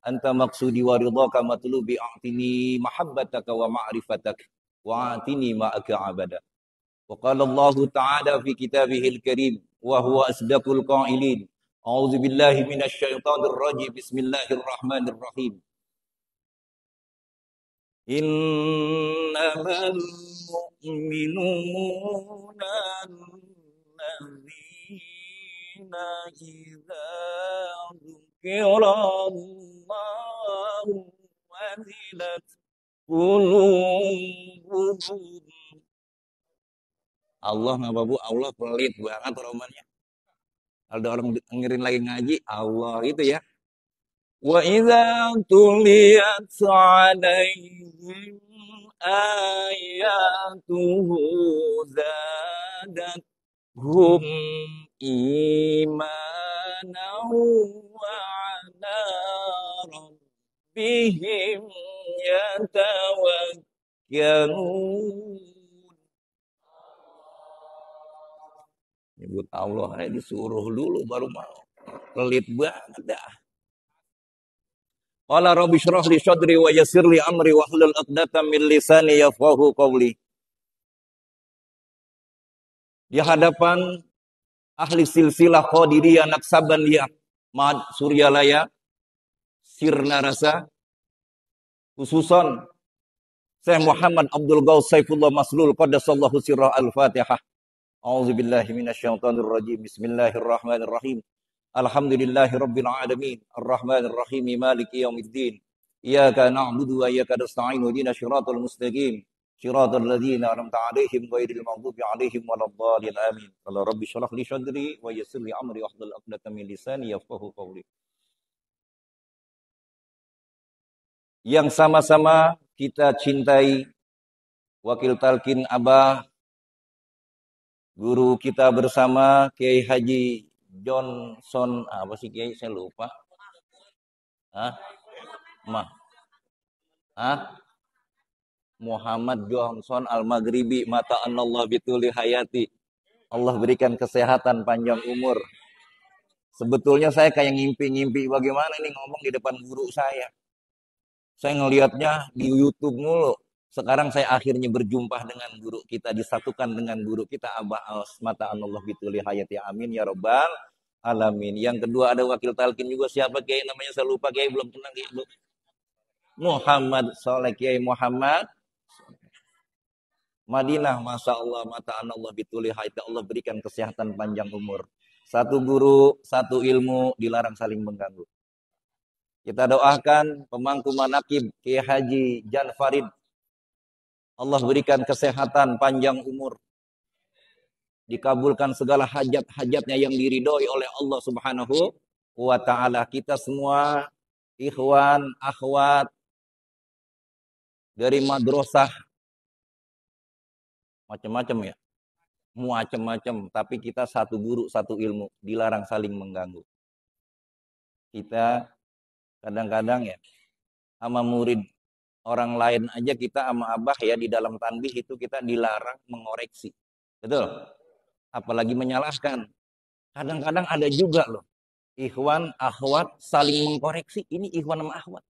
anta maqsudi wa ridhaka matlubi, a'tini mahabbataka wa ma'rifataka wa a'tini ma'aka abada. Wa qala Allah ta'ala fi kitabihil karim wa huwa asdaqul qa'ilin. A'udzu billahi minasy syaithanir rajim. Bismillahirrahmanirrahim. Innamal mu'minuna allazina idza Qirallah wazilat qulubun. Allah nggak babu, Allah pelit banget romannya. Ada orang dengerin lagi ngaji Allah gitu ya. Wa idza tuliyat 'alaihim ayatuhu zadatuhum imanan wa ala rabbihim yatawakkalun. Nyebut Allah kayak disuruh dulu baru mau. Pelit banget dah. Qala rabbi shrah li sadri wa yassir li amri wahlul 'uqdatam min lisani yafqahu qawli. Di hadapan ahli silsilah Qadiriyah Naksabandiyah Suryalaya Sirnarasa, khususan Syekh Muhammad Abdul Ghafur Saifullah Maslul qaddasallahu sirrah. Al-Fatihah. A'udzubillahi minasyaitonir rajim. Bismillahirrahmanirrahim. Alhamdulillahirabbil alamin. Arrahmanirrahim. Maliki yaumiddin. Iyyaka na'budu wa iyyaka nasta'in. Ihdinash shiratal mustaqim. Shiratal ladzina an'amta 'alaihim ghairil maghdubi 'alaihim waladdallin. Amin. Qala rabbi shrah li sadri wa yassir li amri wahlul 'uqdatam min lisani yafqahu qawli. Yang sama-sama kita cintai wakil talqin Abah, guru kita bersama Kiai Haji Johnson, apa sih Kiai, saya lupa. Muhammad Johnson Al Maghribi, mata anallah bituli hayati. Allah berikan kesehatan panjang umur. Sebetulnya saya kayak ngimpi-ngimpi bagaimana ini ngomong di depan guru saya. Saya ngelihatnya di YouTube mulu. Sekarang saya akhirnya berjumpa dengan guru kita, disatukan dengan guru kita Abah Aos, mata anallah bituli hayati. Amin ya rabbal alamin. Yang kedua ada wakil talqin juga, siapa Kiai namanya saya lupa, Kiai belum kenal Kiai. Muhammad Saleh, Kiai Muhammad Madinah, masya Allah, mata anallah bituli hayati. Allah berikan kesehatan panjang umur. Satu guru, satu ilmu, dilarang saling mengganggu. Kita doakan pemangku manakib Kiai Haji Jan Farid. Allah berikan kesehatan panjang umur. Dikabulkan segala hajat-hajatnya yang diridhoi oleh Allah Subhanahu wa taala. Kita semua ikhwan, akhwat dari madrasah macam-macam ya, macam-macam, tapi kita satu guru satu ilmu, dilarang saling mengganggu. Kita kadang-kadang ya sama murid orang lain aja, kita sama Abah ya di dalam tanbih itu kita dilarang mengoreksi, betul, apalagi menyalahkan. Kadang-kadang ada juga loh ikhwan akhwat saling mengkoreksi, ini ikhwan sama akhwat,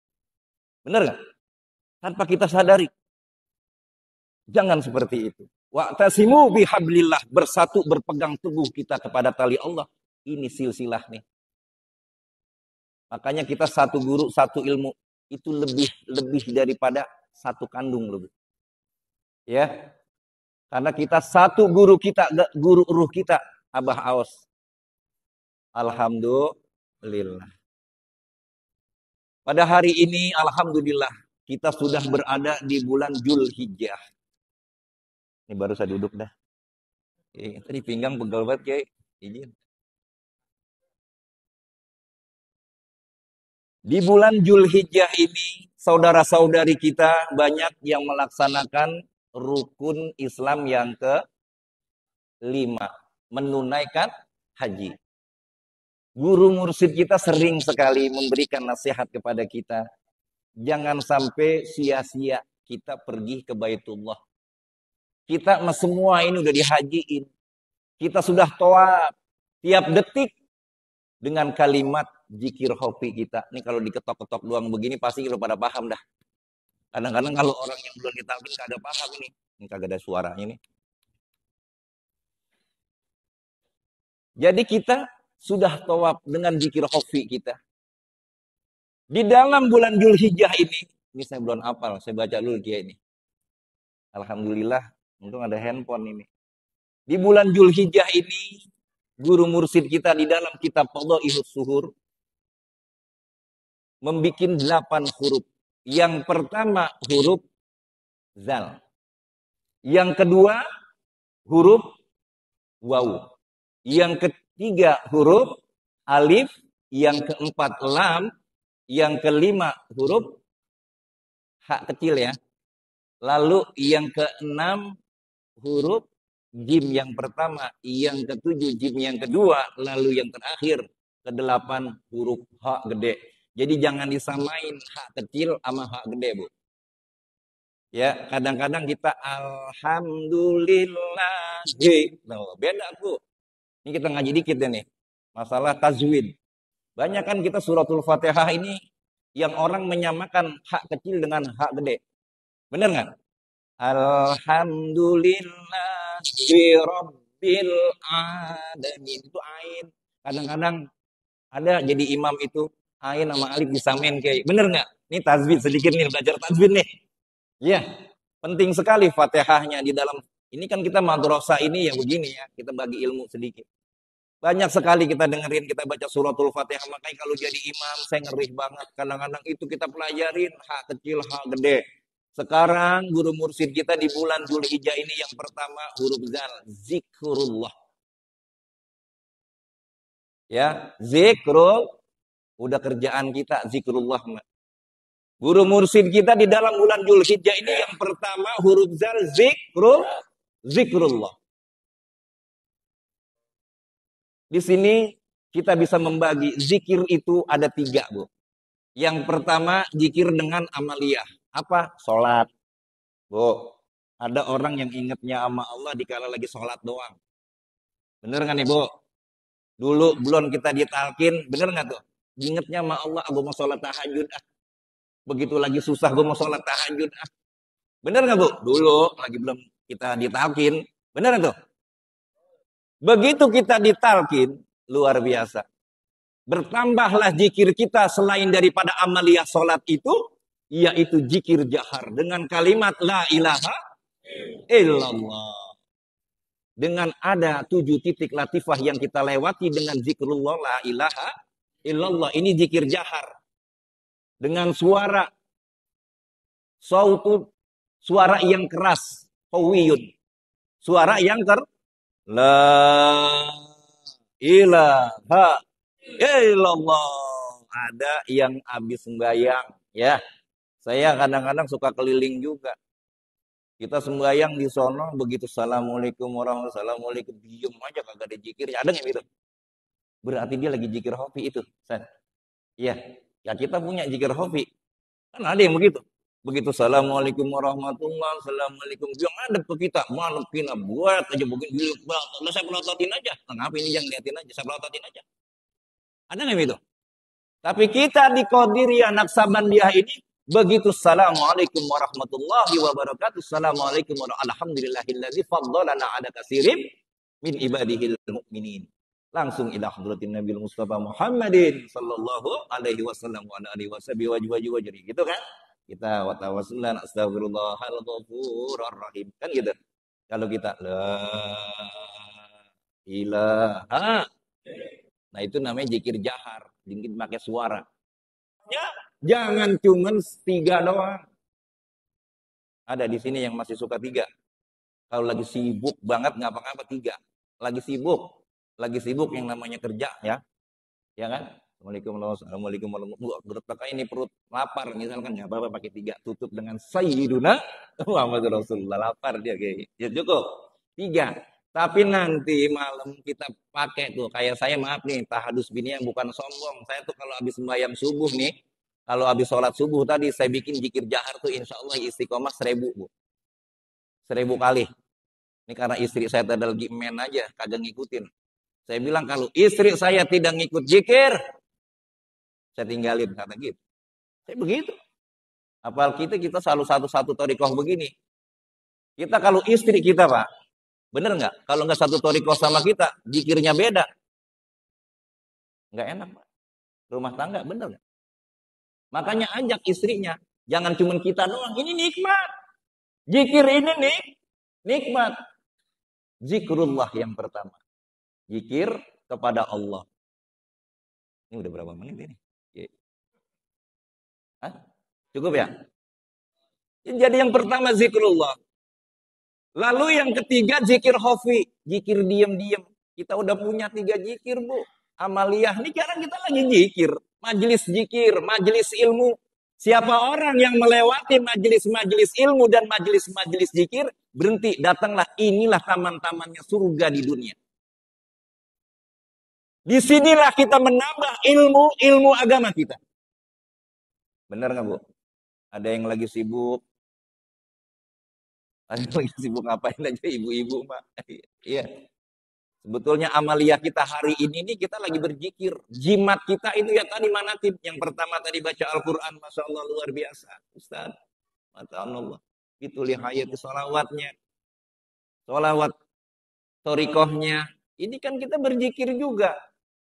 bener nggak, tanpa kita sadari. Jangan seperti itu. Wa'tasimu bihablillah, bersatu berpegang teguh kita kepada tali Allah. Ini silsilah nih. Makanya kita satu guru, satu ilmu itu lebih daripada satu kandung lebih. Ya. Karena kita satu guru kita, guru ruh kita Abah Aos. Alhamdulillah. Pada hari ini alhamdulillah kita sudah berada di bulan Dzulhijjah. Ini baru saya duduk dah. Tadi pinggang pegal banget Kiai. Izin. Di bulan Dzulhijjah ini, saudara-saudari kita banyak yang melaksanakan rukun Islam yang ke-5, menunaikan haji. Guru Mursyid kita sering sekali memberikan nasihat kepada kita. Jangan sampai sia-sia kita pergi ke Baitullah. Kita semua ini udah dihajiin. Kita sudah tawaf tiap detik dengan kalimat dzikir hopi kita. Ini kalau diketok-ketok doang begini pasti lu pada paham dah. Kadang-kadang kalau orang yang belum ditalqin gak ada paham ini. Ini kagak ada suaranya nih. Jadi kita sudah tawaf dengan dzikir hopi kita. Di dalam bulan Dzulhijjah ini saya belum hafal, saya baca dulu dia ini. Alhamdulillah, untung ada handphone ini. Di bulan Dzulhijjah ini, Guru Mursyid kita di dalam kitab Fadhaihus Suhur membikin 8 huruf. Yang pertama huruf zal. Yang kedua huruf waw. Yang ketiga huruf alif. Yang keempat lam. Yang kelima huruf ha kecil ya. Lalu yang keenam huruf jim yang pertama, yang ketujuh jim yang kedua, lalu yang terakhir ke-8 huruf ha gede. Jadi jangan disamain ha kecil sama ha gede, Bu. Ya, kadang-kadang kita alhamdulillah. Nah, beda, Bu. Ini kita ngaji dikit deh nih. Masalah tajwid. Banyak kan kita suratul Fatihah ini yang orang menyamakan ha kecil dengan ha gede. Bener nggak? Alhamdulillah Rabbil alamin itu ain. Kadang-kadang ada jadi imam itu ain sama alif disamain kayak. Bener nggak? Ini tajwid sedikit nih, belajar tajwid nih. Iya, penting sekali Fatihahnya di dalam. Ini kan kita madrasah ini ya begini ya, kita bagi ilmu sedikit. Banyak sekali kita dengerin, kita baca suratul Fatihah, makanya kalau jadi imam saya ngeri banget. Kadang-kadang itu kita pelajarin ha kecil, ha gede. Sekarang guru Mursyid kita di bulan Dzulhijjah ini yang pertama huruf zal, zikrullah. Ya, zikrul udah kerjaan kita zikrullah. Guru Mursyid kita di dalam bulan Dzulhijjah ini yang pertama huruf zal, zikrullah. Di sini kita bisa membagi zikir itu ada 3, Bu. Yang pertama zikir dengan amaliyah. Apa? Sholat. Bu, ada orang yang ingetnya sama Allah dikala lagi sholat doang. Bener nggak nih, Bu? Dulu belum kita ditalkin, bener nggak tuh? Ingetnya sama Allah, gue mau sholat tahajud. Ah. Begitu lagi susah, gue mau sholat tahajud. Ah. Bener nggak, Bu? Dulu, lagi belum kita ditalkin. Bener nggak tuh? Begitu kita ditalkin, luar biasa. Bertambahlah zikir kita selain daripada amaliyah sholat itu, yaitu zikir jahar dengan kalimat la ilaha illallah. Dengan ada 7 titik latifah yang kita lewati dengan zikrullah la ilaha illallah. Ini zikir jahar. Dengan suara yang keras, qawiyun. Suara yang la ilaha illallah. Ada yang habis sembahyang, ya. Saya kadang-kadang suka keliling juga. Kita sembahyang di sono begitu assalamualaikum warahmatullahi wabarakatuh, diem aja kagak ada zikirnya. Ada nggak gitu? Berarti dia lagi zikir hobi itu. Iya, ya kita punya zikir hobi. Kan ada yang begitu. Begitu assalamualaikum warahmatullahi wabarakatuh, yang ada ke kita, malukin buat aja mungkin dulu. Saya pelototin aja. Kenapa ini jangan liatin aja, saya pelototin aja. Ada nggak gitu? Tapi kita di Qadiriyah Naksabandiyah ini begitu assalamualaikum warahmatullahi wabarakatuh. Assalamualaikum warahmatullahi wabarakatuh. Alhamdulillahilladzi faddalana ala katsirin min ibadihil mu'minin. Langsung ila hadratin Nabil Mustafa Muhammadin sallallahu alaihi wasallam wa ala alihi washabihi wajri. Gitu kan? Kita wa tawassulan astaghfirullahal ghafurur rahim. Kan gitu. Kalau kita la ilaha. Nah itu namanya zikir jahar. Dingin pakai suara. Ya. Jangan cuman 3 doang. Ada di sini yang masih suka 3. Kalau lagi sibuk banget nggak apa-apa 3. Lagi sibuk yang namanya kerja ya, ya kan? Assalamualaikum warahmatullahi wabarakatuh. Ini perut lapar misalkan, ya Bapak pakai tiga, tutup dengan Sayyiduna Muhammad Rasulullah. Lapar dia kayak, ya cukup tiga. Tapi nanti malam kita pakai tuh, kayak saya maaf nih, tahadus bini yang bukan sombong. Saya tuh kalau habis sembahyang subuh nih, kalau habis sholat subuh tadi saya bikin dzikir jahar tuh insya Allah istiqomah 1000 Bu. 1000 kali. Ini karena istri saya tadi lagi men aja, kagak ngikutin. Saya bilang kalau istri saya tidak ngikut dzikir, saya tinggalin, kata gitu. Saya begitu. Apalagi kita selalu satu-satu thariqah begini. Kita kalau istri kita Pak, bener nggak? Kalau nggak satu thariqah sama kita, dzikirnya beda. Nggak enak Pak. Rumah tangga bener nggak? Makanya ajak istrinya, jangan cuma kita doang. Ini nikmat. Dzikir ini nih nikmat. Dzikrullah yang pertama. Dzikir kepada Allah. Ini udah berapa menit ini? Hah? Cukup ya? Jadi yang pertama zikrullah. Lalu yang ketiga dzikir khafi, dzikir diam-diam. Kita udah punya 3 dzikir, Bu. Amaliyah ini sekarang kita lagi dzikir. Majelis dzikir, majelis ilmu. Siapa orang yang melewati majelis-majelis ilmu dan majelis-majelis dzikir, berhenti, datanglah, inilah taman-tamannya surga di dunia. Di sinilah kita menambah ilmu agama kita. Benar nggak Bu? Ada yang lagi sibuk. Ada yang lagi sibuk ngapain aja ibu-ibu, Pak. Iya. Sebetulnya amaliyah kita hari ini nih kita lagi berzikir. Jimat kita itu ya tadi manatib. Yang pertama tadi baca Al-Quran. Masya Allah luar biasa. Ustaz. Masya Allah. Itu lihayati sholawatnya. Sholawat. Thariqahnya. Ini kan kita berzikir juga.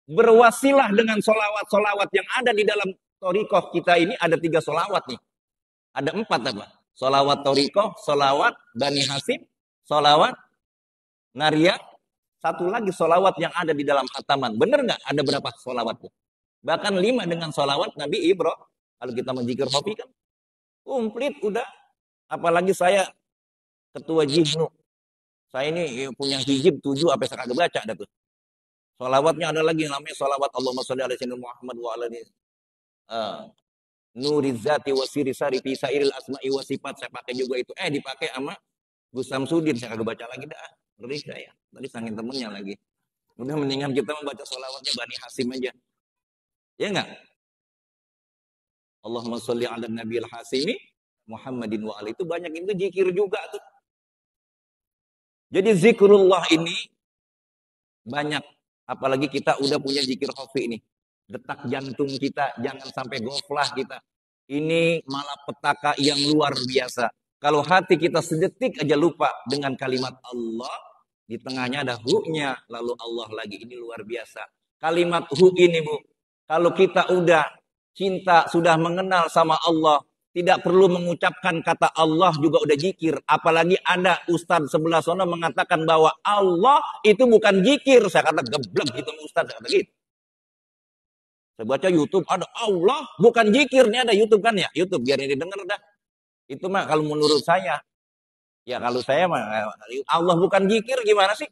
Berwasilah dengan sholawat-sholawat yang ada di dalam thariqah kita ini. Ada 3 sholawat nih. Ada 4 apa? Sholawat thariqah, sholawat Bani Hasim, sholawat Nariyah. Satu lagi sholawat yang ada di dalam khataman. Bener nggak? Ada berapa sholawatnya? Bahkan 5 dengan sholawat Nabi Ibrahim. Kalau kita mendzikir hobi kan komplit udah. Apalagi saya ketua jihnu. Saya ini punya hijib 7 apa saya kagak baca ada tuh. Sholawatnya ada lagi namanya sholawat Allahumma sholli ala sayyidina Muhammad wa ala nurizati wa sirisari fi sairil asma'i wa sifat. Saya pakai juga itu. Dipakai sama Gus Samsudin. Saya kagak baca lagi dah. Ngeri saya, tadi sangin temennya lagi. Udah mendingan kita membaca sholawatnya Bani Hasim aja. Ya enggak? Allahumma sholli ala nabiil hasimi Muhammadin wa ali. Itu banyak itu dzikir juga tuh. Jadi zikrullah ini banyak. Apalagi kita udah punya dzikir khafi ini. Detak jantung kita jangan sampai goflah kita. Ini malapetaka yang luar biasa. Kalau hati kita sedetik aja lupa dengan kalimat Allah. Di tengahnya ada hu-nya, lalu Allah lagi. Ini luar biasa. Kalimat hu ini, Bu. Kalau kita udah cinta, sudah mengenal sama Allah, tidak perlu mengucapkan kata Allah juga udah dzikir. Apalagi ada Ustadz sebelah sana mengatakan bahwa Allah itu bukan dzikir. Saya kata geblek gitu Ustadz. Saya kata gitu. Saya baca YouTube, ada Allah bukan dzikir. Ini ada YouTube kan ya? YouTube, biar ini denger dah. Itu mah kalau menurut saya. Ya kalau saya mah Allah bukan dzikir gimana sih?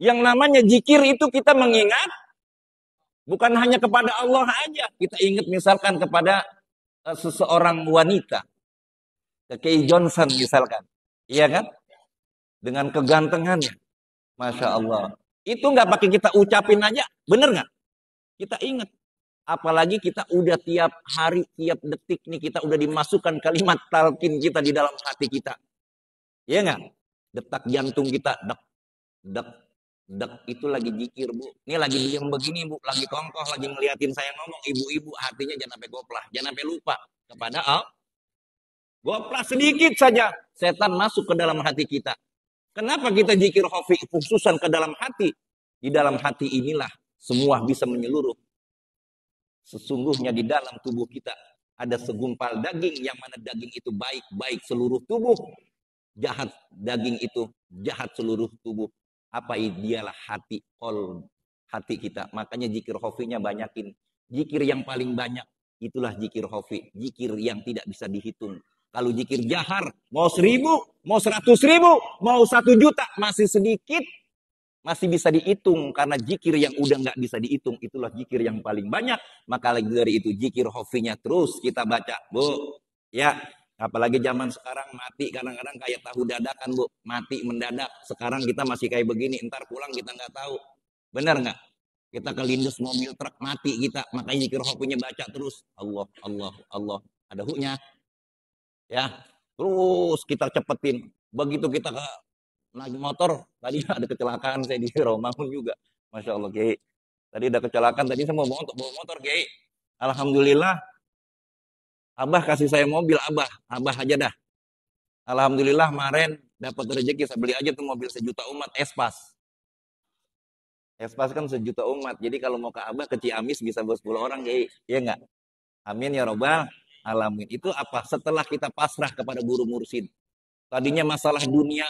Yang namanya dzikir itu kita mengingat bukan hanya kepada Allah aja. Kita ingat misalkan kepada seseorang wanita. Kiai Johnson misalkan. Iya kan? Dengan kegantengannya. Masya Allah. Itu nggak pakai kita ucapin aja. Bener nggak? Kita ingat. Apalagi kita udah tiap hari, tiap detik nih kita udah dimasukkan kalimat talqin kita di dalam hati kita. Iya nggak? Detak jantung kita, dek, dek, dek, itu lagi dzikir Bu. Ini lagi diam begini Bu, lagi kongkoh, lagi ngeliatin saya ngomong. Ibu-ibu hatinya jangan sampai goplah, jangan sampai lupa kepada Allah. Goplah sedikit saja, setan masuk ke dalam hati kita. Kenapa kita dzikir khafi khususan ke dalam hati? Di dalam hati inilah semua bisa menyeluruh. Sesungguhnya di dalam tubuh kita ada segumpal daging yang mana daging itu baik-baik seluruh tubuh. Jahat daging itu, jahat seluruh tubuh. Apa dialah hati, Qolbu, hati kita. Makanya dzikir khafinya banyakin. Dzikir yang paling banyak, itulah dzikir khafi. Dzikir yang tidak bisa dihitung. Kalau dzikir jahar, mau 1000, mau 100.000, mau 1 juta, masih sedikit. masih bisa dihitung, karena zikir yang udah nggak bisa dihitung itulah zikir yang paling banyak. Maka lagi dari itu zikir hofinya terus kita baca, Bu. Ya, apalagi zaman sekarang mati kadang-kadang kayak tahu dadakan, Bu. Mati mendadak. Sekarang kita masih kayak begini, ntar pulang kita nggak tahu. Benar nggak? Kita kelindes mobil truk mati kita, makanya zikir hofinya baca terus. Allah, Allah, Allah. Ada huknya. Ya, terus kita cepetin. Begitu kita ke naik motor, tadi ada kecelakaan saya di Romangun juga. Masya Allah, Kiai. Tadi ada kecelakaan, tadi saya mau bawa motor, Kiai. Alhamdulillah, Abah kasih saya mobil, Abah aja dah. Alhamdulillah, kemarin dapat rezeki, saya beli aja tuh mobil sejuta umat, Espas. Espas kan sejuta umat, jadi kalau mau ke Abah, ke Ciamis bisa bawa 10 orang, Kiai. Iya nggak? Amin ya Robbal Alamin. Itu apa? Setelah kita pasrah kepada guru mursyid. Tadinya masalah dunia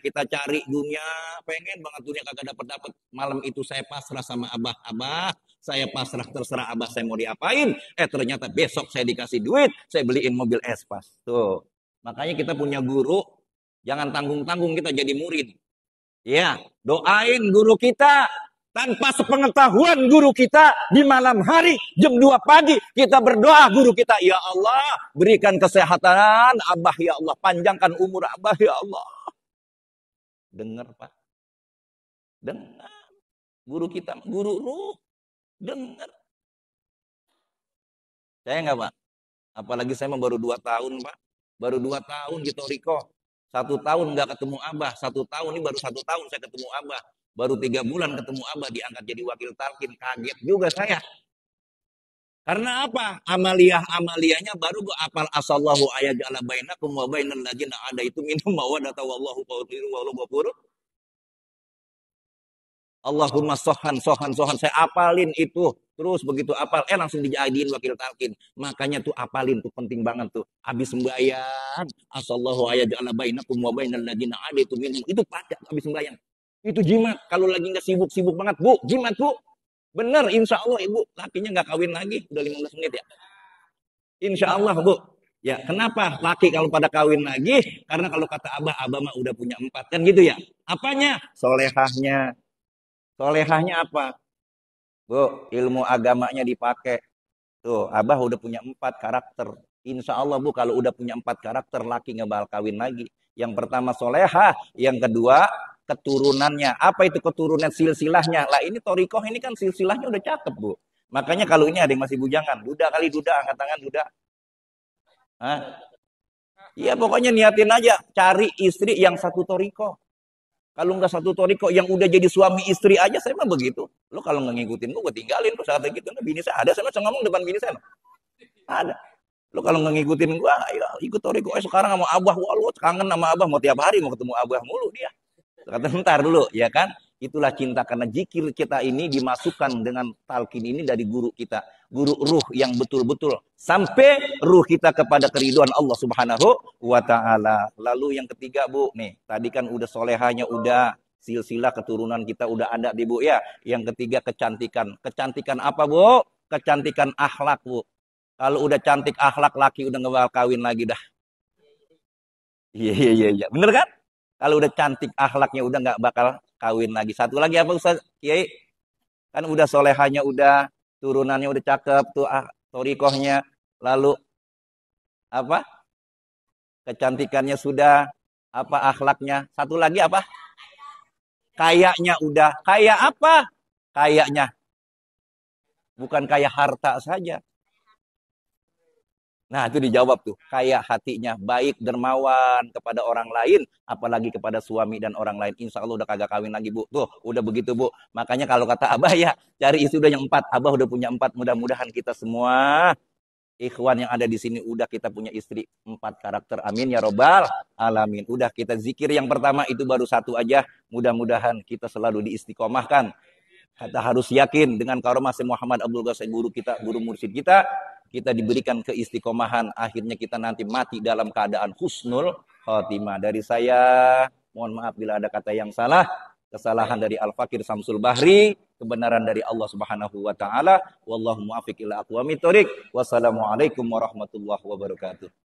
kita cari dunia, pengen banget dunia kagak dapat. Malam itu saya pasrah sama Abah, saya pasrah terserah Abah saya mau diapain. Ternyata besok saya dikasih duit, saya beliin mobil Espas. Tuh. Makanya kita punya guru, jangan tanggung-tanggung kita jadi murid. Ya, doain guru kita. Tanpa sepengetahuan guru kita di malam hari jam 2 pagi kita berdoa guru kita, ya Allah berikan kesehatan Abah, ya Allah panjangkan umur Abah, ya Allah. Dengar Pak, dengar guru kita, guru ruh, dengar. Saya nggak Pak, apalagi saya baru 2 tahun Pak, baru 2 tahun di Toriko, 1 tahun nggak ketemu Abah, 1 tahun ini baru 1 tahun saya ketemu Abah. Baru 3 bulan ketemu Abah diangkat jadi wakil talqin, kaget juga saya. Karena apa? Amaliyah-amaliyahnya baru gua apal asallahu ayaj'ala bainakum wa bainal ladzina adaitu minhum mawadata wallahu qawiyun wa ghafur. Allahumma sohan saya apalin itu. Terus begitu apal langsung dijadiin wakil talqin. Makanya tuh apalin tuh penting banget tuh. Habis sembahyang, asallahu ayaj'ala bainakum wa bainal ladzina adaitu minhum, itu baca habis sembahyang. Itu jimat, kalau lagi nggak sibuk-sibuk banget, Bu, jimat, Bu. Bener, insya Allah, Ibu, lakinya nggak kawin lagi, udah 15 menit ya. Insya Allah, Bu. Ya, kenapa laki kalau pada kawin lagi? Karena kalau kata Abah mah udah punya 4, kan gitu ya. Apanya? Solehahnya. Solehahnya apa? Bu, ilmu agamanya dipakai. Tuh, Abah udah punya 4 karakter. Insya Allah, Bu, kalau udah punya 4 karakter, laki nggak bakal kawin lagi. Yang pertama, solehah. Yang kedua, keturunannya. Apa itu keturunan? Silsilahnya. Lah ini torikoh ini kan silsilahnya udah cakep, Bu. Makanya kalau ini ada yang masih bujangan, duda kali, duda, angkat tangan, duda. Hah? Ya pokoknya niatin aja, cari istri yang satu torikoh. Kalau nggak satu torikoh, yang udah jadi suami istri aja, saya mah begitu. Lo kalau nggak ngikutin gue tinggalin. Lo saat gitu, nah, bini saya ada, saya mah ngomong depan bini saya. Ada. Lo kalau nggak ngikutin gue, ya, ikut torikoh. Sekarang sama Abah, wah lo kangen sama Abah, mau tiap hari mau ketemu Abah mulu dia. Kata bentar dulu, ya kan? Itulah cinta, karena zikir kita ini dimasukkan dengan talqin ini dari guru kita. Guru ruh yang betul-betul sampai ruh kita kepada keriduan Allah Subhanahu wa ta'ala. Lalu yang ketiga, Bu, nih, tadi kan udah solehahnya, udah silsilah keturunan kita udah ada di Bu ya. Yang ketiga kecantikan. Kecantikan apa, Bu? Kecantikan akhlak, Bu. Kalau udah cantik akhlak, laki udah nggak bakal kawin lagi dah. Iya. Bener kan? Kalau udah cantik akhlaknya udah nggak bakal kawin lagi. Satu lagi apa Ustaz Kiai? Kan udah solehahnya udah, turunannya udah cakep tuh, torikohnya, lalu apa? Kecantikannya sudah, apa akhlaknya? Satu lagi apa? Kayaknya udah. Kayak apa? Kayaknya. Bukan kayak harta saja. Nah itu dijawab tuh, kayak hatinya, baik, dermawan kepada orang lain, apalagi kepada suami dan orang lain. Insya Allah udah kagak kawin lagi, Bu. Tuh udah begitu, Bu. Makanya kalau kata Abah ya, cari istri udah yang 4. Abah udah punya 4. Mudah-mudahan kita semua ikhwan yang ada di sini udah kita punya istri 4 karakter. Amin ya Robbal Alamin. Udah kita zikir yang pertama itu baru 1 aja. Mudah-mudahan kita selalu diistiqomahkan. Kita harus yakin dengan karomah Muhammad Abdul Ghafur, guru kita, guru mursyid kita. Kita diberikan keistiqomahan, akhirnya kita nanti mati dalam keadaan husnul khotimah. Dari saya, mohon maaf bila ada kata yang salah. Kesalahan dari Al-Fakir Samsul Bahri, kebenaran dari Allah Subhanahu wa ta'ala. Wallahu muwaffiq ila aqwamit thoriq. Wassalamualaikum warahmatullahi wabarakatuh.